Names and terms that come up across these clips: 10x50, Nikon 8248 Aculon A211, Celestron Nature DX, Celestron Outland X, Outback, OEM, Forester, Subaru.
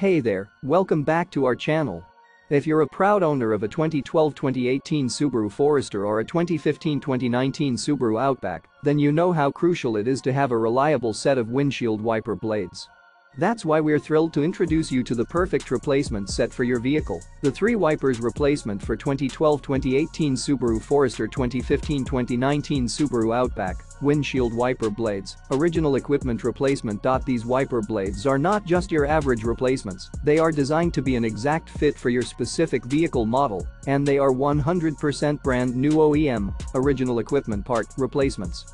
Hey there, welcome back to our channel. If you're a proud owner of a 2012-2018 Subaru Forester or a 2015-2019 Subaru Outback, then you know how crucial it is to have a reliable set of windshield wiper blades. That's why we're thrilled to introduce you to the perfect replacement set for your vehicle, the 3 wipers replacement for 2012-2018 Subaru Forester, 2015-2019 Subaru Outback, windshield wiper blades, original equipment replacement. These wiper blades are not just your average replacements, they are designed to be an exact fit for your specific vehicle model, and they are 100% brand new OEM, original equipment part replacements.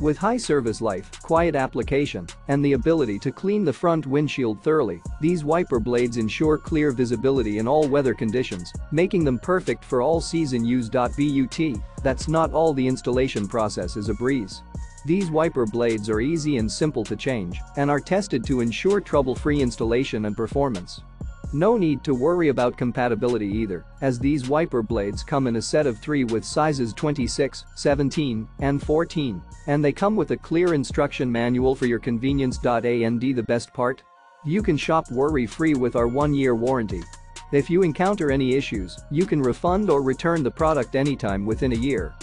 With high service life, quiet application, and the ability to clean the front windshield thoroughly, these wiper blades ensure clear visibility in all weather conditions, making them perfect for all season use. But that's not all, the installation process is a breeze. These wiper blades are easy and simple to change and are tested to ensure trouble-free installation and performance. No need to worry about compatibility either, as these wiper blades come in a set of 3 with sizes 26, 17, and 14, and they come with a clear instruction manual for your convenience. And the best part? You can shop worry-free with our 1-year warranty. If you encounter any issues, you can refund or return the product anytime within a year.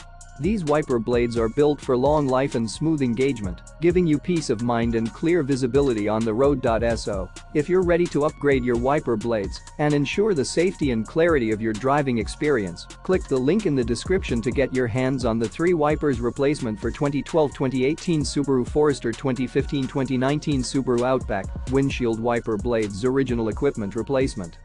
These wiper blades are built for long life and smooth engagement, giving you peace of mind and clear visibility on the road. So, if you're ready to upgrade your wiper blades and ensure the safety and clarity of your driving experience, click the link in the description to get your hands on the 3 wipers replacement for 2012-2018 Subaru Forester, 2015-2019 Subaru Outback, windshield wiper blades, original equipment replacement.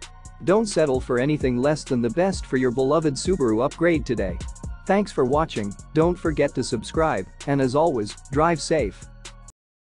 Don't settle for anything less than the best for your beloved Subaru. Upgrade today. Thanks for watching, don't forget to subscribe, and as always, drive safe.